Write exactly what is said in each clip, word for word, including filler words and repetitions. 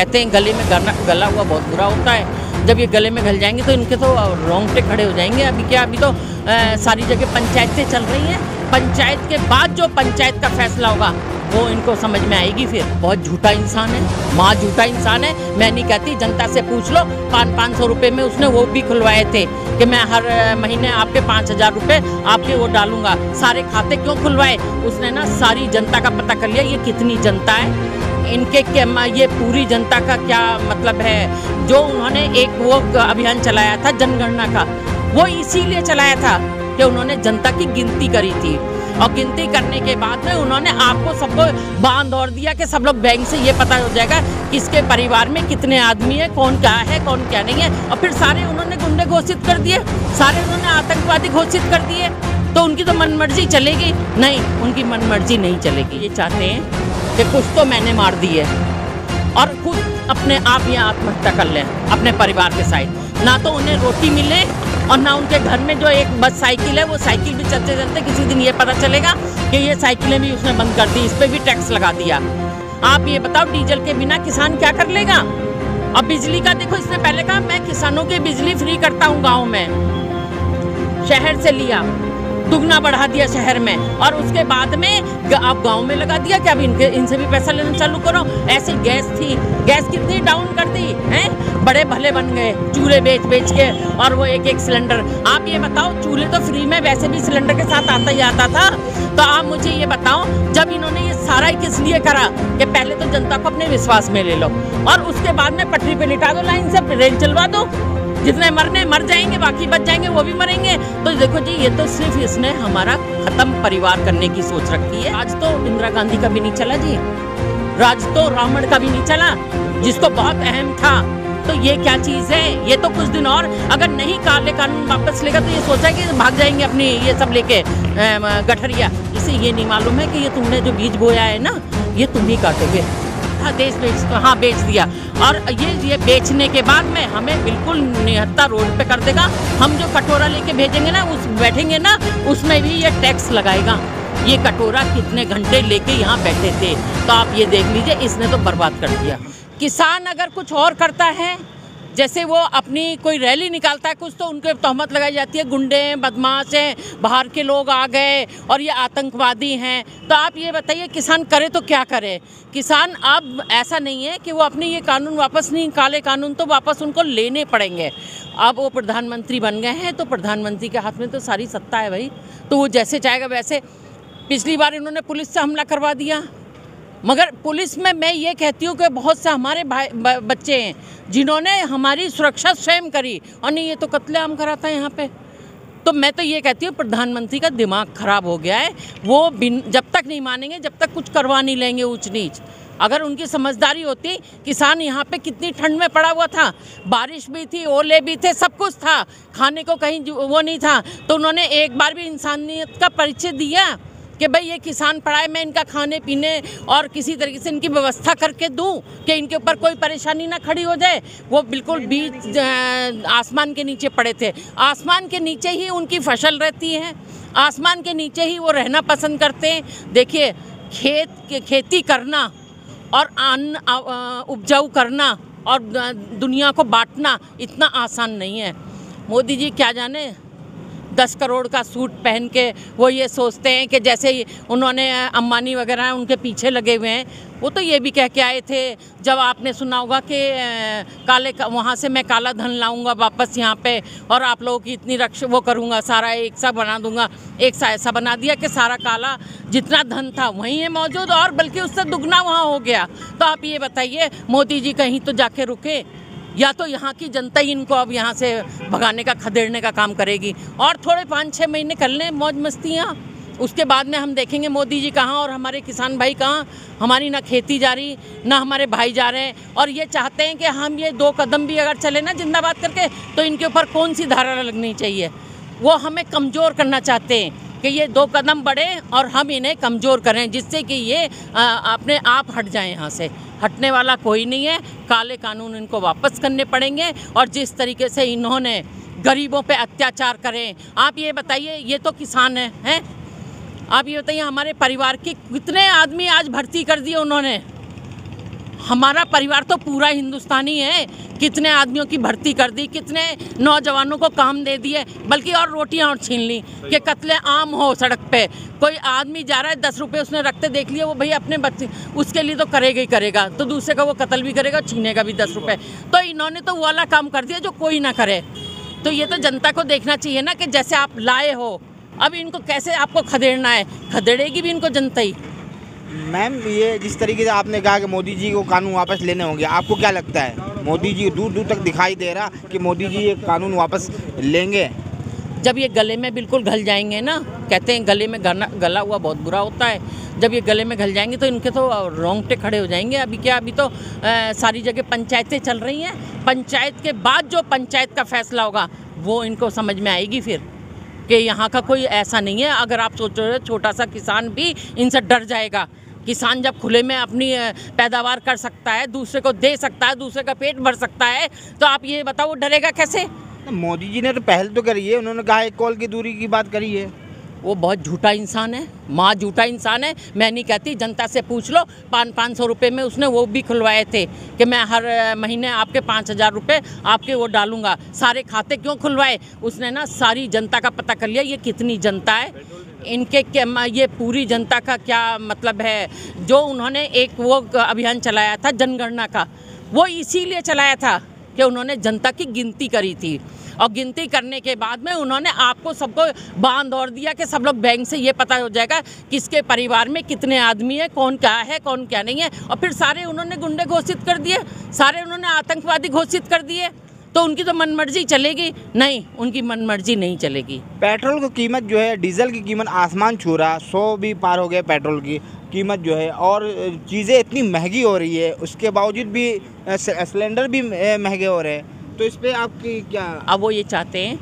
कहते हैं गले में गला गला हुआ बहुत बुरा होता है, जब ये गले में घल जाएंगे तो इनके तो रोंगटे खड़े हो जाएंगे। अभी क्या, अभी तो आ, सारी जगह पंचायतें चल रही हैं, पंचायत के बाद जो पंचायत का फैसला होगा वो इनको समझ में आएगी। फिर बहुत झूठा इंसान है, माँ झूठा इंसान है। मैं नहीं कहती, जनता से पूछ लो, पाँच पाँच सौ रुपये में उसने वो भी खुलवाए थे कि मैं हर महीने आपके पाँच हज़ार रुपये आपके वो डालूंगा। सारे खाते क्यों खुलवाए उसने? ना सारी जनता का पता कर लिया ये कितनी जनता है इनके, क्या ये पूरी जनता का क्या मतलब है? जो उन्होंने एक वो अभियान चलाया था जनगणना का, वो इसीलिए चलाया था कि उन्होंने जनता की गिनती करी थी और गिनती करने के बाद में उन्होंने आपको सबको बांध और दिया कि सब लोग बैंक से ये पता हो जाएगा किसके परिवार में कितने आदमी है, कौन क्या है कौन क्या नहीं है। और फिर सारे उन्होंने गुंडे घोषित कर दिए, सारे उन्होंने आतंकवादी घोषित कर दिए। तो उनकी तो मनमर्जी चलेगी नहीं, उनकी मनमर्जी नहीं चलेगी। ये चाहते हैं कि कुछ तो मैंने मार दी है और खुद अपने आप ये आत्महत्या कर लें अपने परिवार के साथ। ना तो उन्हें रोटी मिले और ना उनके घर में जो एक बस साइकिल है वो साइकिल भी चलते चलते किसी दिन ये पता चलेगा कि ये साइकिलें भी उसने बंद कर दी, इस पर भी टैक्स लगा दिया। आप ये बताओ डीजल के बिना किसान क्या कर लेगा? अब बिजली का देखो, इसने पहले कहा मैं किसानों की बिजली फ्री करता हूँ गाँव में, शहर से लिया दुगना बढ़ा दिया शहर में, और उसके बाद में आप गाँव में लगा दिया कि अब इनके इनसे भी पैसा लेना चालू करो। ऐसे गैस थी, गैस कितनी डाउन कर दी है, बड़े भले बन गए चूल्हे बेच बेच के और वो एक एक सिलेंडर। आप ये बताओ चूल्हे तो फ्री में वैसे भी सिलेंडर के साथ आता ही आता था, तो आप मुझे ये बताओ जब इन्होंने ये सारा किस लिए करा कि पहले तो जनता को अपने विश्वास में ले लो और उसके बाद में पटरी पे लिटा दो, लाइन से रेल चलवा दो, जितने मरने मर जाएंगे बाकी बच जाएंगे वो भी मरेंगे। तो देखो जी ये तो सिर्फ इसने हमारा खत्म परिवार करने की सोच रखी है। आज तो इंदिरा गांधी का भी नहीं चला जी, राज तो रावण का भी नहीं चला जिसको बहुत अहम था। तो ये क्या चीज़ है? ये तो कुछ दिन और अगर नहीं काले कानून वापस लेगा तो ये सोचा कि भाग जाएंगे अपनी ये सब लेके गठरिया। इसे ये नहीं मालूम है कि ये तुमने जो बीज बोया है ना ये तुम ही काटोगे। हाँ देश बेच, हाँ बेच दिया, और ये ये बेचने के बाद में हमें बिल्कुल निहत्था रोड पे कर देगा। हम जो कटोरा लेके भेजेंगे ना उस बैठेंगे ना उसमें भी ये टैक्स लगाएगा। ये कटोरा कितने घंटे लेके यहाँ बैठे थे, तो आप ये देख लीजिए इसने तो बर्बाद कर दिया। किसान अगर कुछ और करता है, जैसे वो अपनी कोई रैली निकालता है कुछ, तो उनके तोहमत लगाई जाती है गुंडे हैं, बदमाश हैं, बाहर के लोग आ गए और ये आतंकवादी हैं। तो आप ये बताइए किसान करे तो क्या करे? किसान अब ऐसा नहीं है कि वो अपने ये कानून वापस नहीं, काले कानून तो वापस उनको लेने पड़ेंगे। अब वो प्रधानमंत्री बन गए हैं तो प्रधानमंत्री के हाथ में तो सारी सत्ता है भाई, तो वो जैसे चाहेगा वैसे। पिछली बार इन्होंने पुलिस से हमला करवा दिया, मगर पुलिस में मैं ये कहती हूँ कि बहुत से हमारे भाई बच्चे हैं जिन्होंने हमारी सुरक्षा स्वयं करी, और नहीं ये तो कत्लेआम कराता है यहाँ पे। तो मैं तो ये कहती हूँ प्रधानमंत्री का दिमाग खराब हो गया है। वो बिन जब तक नहीं मानेंगे, जब तक कुछ करवा नहीं लेंगे ऊंच नीच। अगर उनकी समझदारी होती, किसान यहाँ पे कितनी ठंड में पड़ा हुआ था, बारिश भी थी, ओले भी थे, सब कुछ था, खाने को कहीं वो नहीं था। तो उन्होंने एक बार भी इंसानियत का परिचय दिया कि भाई ये किसान पड़ा है, मैं इनका खाने पीने और किसी तरीके से इनकी व्यवस्था करके दूं कि इनके ऊपर कोई परेशानी ना खड़ी हो जाए। वो बिल्कुल बीच आसमान के नीचे पड़े थे, आसमान के नीचे ही उनकी फसल रहती है, आसमान के नीचे ही वो रहना पसंद करते हैं। देखिए खेत खेती करना और अन्न उपजाऊ करना और दुनिया को बांटना इतना आसान नहीं है। मोदी जी क्या जाने दस करोड़ का सूट पहन के वो ये सोचते हैं कि जैसे ही उन्होंने अम्बानी वगैरह उनके पीछे लगे हुए हैं। वो तो ये भी कह के आए थे, जब आपने सुना होगा कि काले का, वहाँ से मैं काला धन लाऊंगा वापस यहाँ पे और आप लोगों की इतनी रक्षा वो करूँगा, सारा एक सा बना दूंगा। एक सा ऐसा बना दिया कि सारा काला जितना धन था वहीं है मौजूद, और बल्कि उससे दुगना वहाँ हो गया। तो आप ये बताइए मोदी जी कहीं तो जाके रुके, या तो यहाँ की जनता ही इनको अब यहाँ से भगाने का, खदेड़ने का काम करेगी। और थोड़े पाँच छः महीने कर लें मौज मस्तियाँ, उसके बाद में हम देखेंगे मोदी जी कहाँ और हमारे किसान भाई कहाँ। हमारी ना खेती जा रही, ना हमारे भाई जा रहे हैं, और ये चाहते हैं कि हम ये दो कदम भी अगर चले ना जिंदाबाद करके तो इनके ऊपर कौन सी धारा लगनी चाहिए। वो हमें कमज़ोर करना चाहते हैं कि ये दो कदम बढ़ें और हम इन्हें कमज़ोर करें, जिससे कि ये अपने आप हट जाएं। यहाँ से हटने वाला कोई नहीं है, काले कानून इनको वापस करने पड़ेंगे। और जिस तरीके से इन्होंने गरीबों पे अत्याचार करें, आप ये बताइए ये तो किसान है, हैं? आप ये बताइए हमारे परिवार के कितने आदमी आज भर्ती कर दिए उन्होंने, हमारा परिवार तो पूरा हिंदुस्तानी है। कितने आदमियों की भर्ती कर दी, कितने नौजवानों को काम दे दिए, बल्कि और रोटियां और छीन ली कि कत्ले आम हो। सड़क पे कोई आदमी जा रहा है, दस रुपए उसने रखते देख लिए, वो भई अपने बच्चे उसके लिए तो करेगा ही करेगा, तो दूसरे का वो कत्ल भी करेगा, छीनेगा भी दस रुपये। तो इन्होंने तो वो वाला काम कर दिया जो कोई ना करे। तो ये तो जनता को देखना चाहिए ना कि जैसे आप लाए हो, अब इनको कैसे आपको खदेड़ना है, खदेड़ेगी भी इनको जनता ही। मैम, ये जिस तरीके से आपने कहा कि मोदी जी को कानून वापस लेने होंगे, आपको क्या लगता है मोदी जी दूर दूर तक दिखाई दे रहा कि मोदी जी ये कानून वापस लेंगे? जब ये गले में बिल्कुल घल जाएंगे ना, कहते हैं गले में गला गला हुआ बहुत बुरा होता है, जब ये गले में घल जाएंगे तो इनके तो रोंगटे खड़े हो जाएंगे। अभी क्या, अभी तो आ, सारी जगह पंचायतें चल रही हैं, पंचायत के बाद जो पंचायत का फैसला होगा वो इनको समझ में आएगी फिर कि यहाँ का कोई ऐसा नहीं है। अगर आप सोच रहे हो, छोटा सा किसान भी इनसे डर जाएगा। किसान जब खुले में अपनी पैदावार कर सकता है, दूसरे को दे सकता है, दूसरे का पेट भर सकता है, तो आप ये बताओ वो डरेगा कैसे? मोदी जी ने तो पहल तो करी है, उन्होंने कहा एक कॉल की दूरी की बात करी है। वो बहुत झूठा इंसान है, माँ झूठा इंसान है। मैं नहीं कहती, जनता से पूछ लो। पाँच पाँच सौ रुपये में उसने वो भी खुलवाए थे कि मैं हर महीने आपके पाँच हज़ार रुपये आपके वो डालूंगा। सारे खाते क्यों खुलवाए उसने? ना सारी जनता का पता कर लिया ये कितनी जनता है इनके, क्या ये पूरी जनता का क्या मतलब है। जो उन्होंने एक वो अभियान चलाया था जनगणना का, वो इसीलिए चलाया था कि उन्होंने जनता की गिनती करी थी, और गिनती करने के बाद में उन्होंने आपको सबको बांध और दिया कि सब लोग बैंक से ये पता हो जाएगा किसके परिवार में कितने आदमी है, कौन क्या है, कौन क्या नहीं है। और फिर सारे उन्होंने गुंडे घोषित कर दिए, सारे उन्होंने आतंकवादी घोषित कर दिए। तो उनकी तो मनमर्जी चलेगी? नहीं, उनकी मनमर्जी नहीं चलेगी। पेट्रोल की कीमत जो है, डीजल की कीमत आसमान छू रहा, सौ भी पार हो गया पेट्रोल की कीमत जो है, और चीज़ें इतनी महंगी हो रही है, उसके बावजूद भी सिलेंडर भी महंगे हो रहे हैं। तो इस पर आपकी क्या? अब वो ये चाहते हैं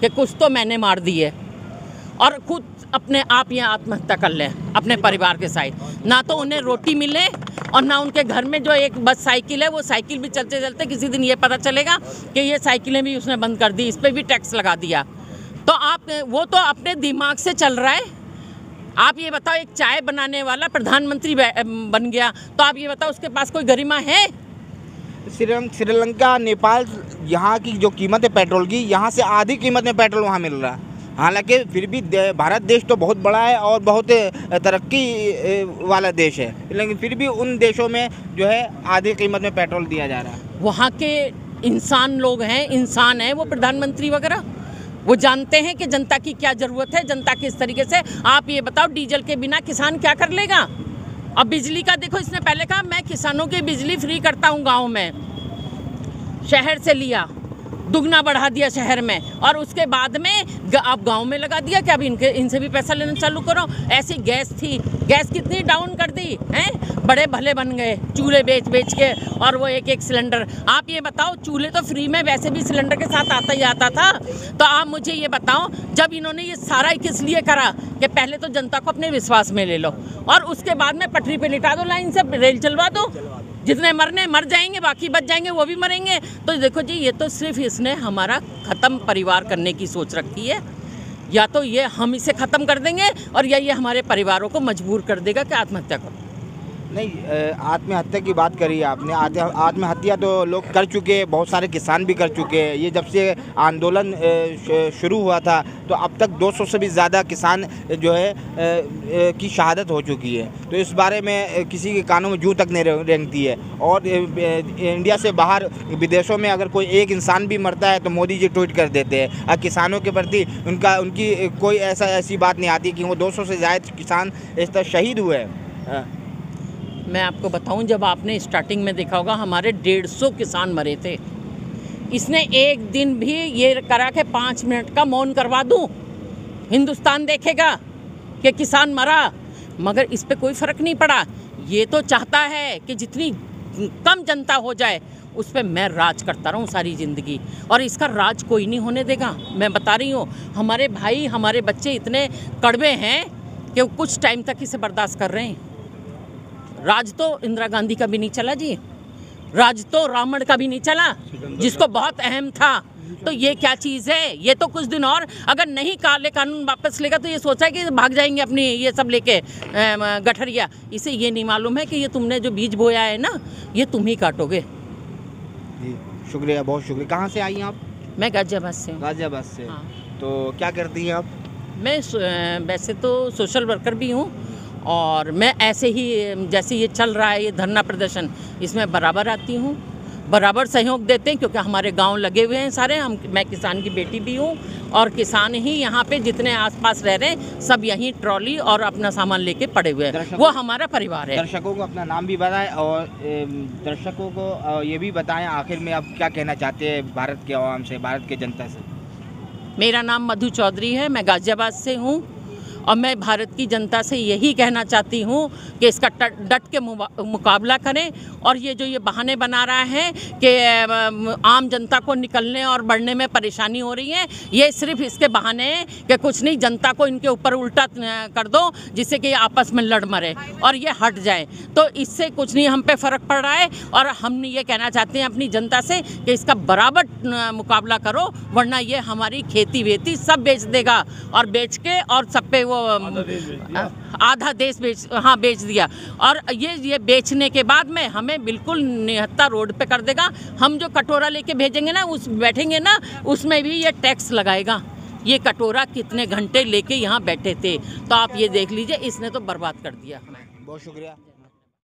कि कुछ तो मैंने मार दी है और खुद अपने आप यहाँ आत्महत्या कर लें अपने परिवार के साथ। ना तो उन्हें रोटी मिले और ना उनके घर में जो एक बस साइकिल है, वो साइकिल भी चलते चलते किसी दिन ये पता चलेगा कि ये साइकिलें भी उसने बंद कर दी, इस पर भी टैक्स लगा दिया। तो आप, वो तो अपने दिमाग से चल रहा है। आप ये बताओ, एक चाय बनाने वाला प्रधानमंत्री बन गया, तो आप ये बताओ उसके पास कोई गरिमा है? श्रीलंका, नेपाल, यहाँ की जो कीमत है पेट्रोल की, यहाँ से आधी कीमत में पेट्रोल वहाँ मिल रहा है। हालांकि फिर भी दे, भारत देश तो बहुत बड़ा है और बहुत तरक्की वाला देश है, लेकिन फिर भी उन देशों में जो है आधी कीमत में पेट्रोल दिया जा रहा है। वहाँ के इंसान लोग हैं, इंसान हैं वो, प्रधानमंत्री वगैरह वो जानते हैं कि जनता की क्या ज़रूरत है, जनता किस तरीके से। आप ये बताओ, डीजल के बिना किसान क्या कर लेगा? अब बिजली का देखो, इसने पहले कहा मैं किसानों की बिजली फ्री करता हूँ गाँव में, शहर से लिया, दुगना बढ़ा दिया शहर में, और उसके बाद में आप गांव में लगा दिया कि अब इनके इनसे भी पैसा लेना चालू करो। ऐसी गैस थी, गैस कितनी डाउन कर दी हैं, बड़े भले बन गए चूल्हे बेच बेच के, और वो एक एक सिलेंडर। आप ये बताओ, चूल्हे तो फ्री में वैसे भी सिलेंडर के साथ आता ही आता था, तो आप मुझे ये बताओ जब इन्होंने ये सारा किस लिए करा कि पहले तो जनता को अपने विश्वास में ले लो और उसके बाद में पटरी पर लिटा दो, लाइन से रेल चलवा दो, जितने मरने मर जाएंगे, बाकी बच जाएंगे वो भी मरेंगे। तो देखो जी, ये तो सिर्फ इसने हमारा ख़त्म परिवार करने की सोच रखी है। या तो ये हम इसे ख़त्म कर देंगे, और या ये हमारे परिवारों को मजबूर कर देगा कि आत्महत्या करो। नहीं, आत्महत्या की बात करी आपने, आत्महत्या तो लोग कर चुके हैं, बहुत सारे किसान भी कर चुके हैं। ये जब से आंदोलन शुरू हुआ था तो अब तक दो सौ से भी ज़्यादा किसान जो है की शहादत हो चुकी है। तो इस बारे में किसी के कानों में जूं तक नहीं रेंगती है। और इंडिया से बाहर विदेशों में अगर कोई एक इंसान भी मरता है तो मोदी जी ट्वीट कर देते हैं, और किसानों के प्रति उनका उनकी कोई ऐसा ऐसी बात नहीं आती कि वो दो सौ से ज़्यादा किसान इस तरह शहीद हुए हैं। मैं आपको बताऊं, जब आपने स्टार्टिंग में देखा होगा हमारे डेढ़ सौ किसान मरे थे, इसने एक दिन भी ये करा के पाँच मिनट का मौन करवा दूं, हिंदुस्तान देखेगा कि किसान मरा, मगर इस पे कोई फ़र्क नहीं पड़ा। ये तो चाहता है कि जितनी कम जनता हो जाए उस पर मैं राज करता रहूं सारी ज़िंदगी, और इसका राज कोई नहीं होने देगा। मैं बता रही हूँ, हमारे भाई, हमारे बच्चे इतने कड़वे हैं कि कुछ टाइम तक इसे बर्दाश्त कर रहे हैं। राज तो इंदिरा गांधी का भी नहीं चला जी, राज तो रावण का भी नहीं चला जिसको बहुत अहम था। तो ये क्या चीज़ है? ये तो कुछ दिन और अगर नहीं काले कानून वापस लेगा तो ये सोचा है कि भाग जाएंगे अपनी ये सब लेके गठरिया। इसे ये नहीं मालूम है कि ये तुमने जो बीज बोया है ना, ये तुम ही काटोगे। जी शुक्रिया, बहुत शुक्रिया। कहाँ से आई आप? मैं गाजियाबाद से हूँ। गाजियाबाद से, हाँ। तो क्या करती हैं आप? मैं वैसे तो सोशल वर्कर भी हूँ और मैं ऐसे ही जैसे ये चल रहा है ये धरना प्रदर्शन, इसमें बराबर आती हूँ, बराबर सहयोग देते हैं क्योंकि हमारे गांव लगे हुए हैं सारे। हम मैं किसान की बेटी भी हूँ और किसान ही यहाँ पे जितने आसपास रह रहे हैं सब यहीं ट्रॉली और अपना सामान लेके पड़े हुए हैं, वो हमारा परिवार है। दर्शकों को अपना नाम भी बताएं और दर्शकों को ये भी बताएं आखिर में आप क्या कहना चाहते हैं भारत के आवाम से, भारत के जनता से। मेरा नाम मधु चौधरी है, मैं गाजियाबाद से हूँ और मैं भारत की जनता से यही कहना चाहती हूँ कि इसका डट के मुकाबला करें और ये जो ये बहाने बना रहा है कि आम जनता को निकलने और बढ़ने में परेशानी हो रही है, ये सिर्फ इसके बहाने हैं कि कुछ नहीं, जनता को इनके ऊपर उल्टा कर दो जिससे कि आपस में लड़ मरे और ये हट जाए। तो इससे कुछ नहीं, हम पे फ़र्क पड़ रहा है और हम ये कहना चाहते हैं अपनी जनता से कि इसका बराबर मुकाबला करो, वरना ये हमारी खेती वेती सब बेच देगा और बेच के और सब पे वो आधा देश बेच हाँ बेच दिया और ये ये बेचने के बाद में हमें बिल्कुल निहत्था रोड पे कर देगा। हम जो कटोरा लेके भेजेंगे ना, उस बैठेंगे ना, उसमें भी ये टैक्स लगाएगा। ये कटोरा कितने घंटे लेके यहाँ बैठे थे, तो आप ये देख लीजिए, इसने तो बर्बाद कर दिया हमें। बहुत शुक्रिया।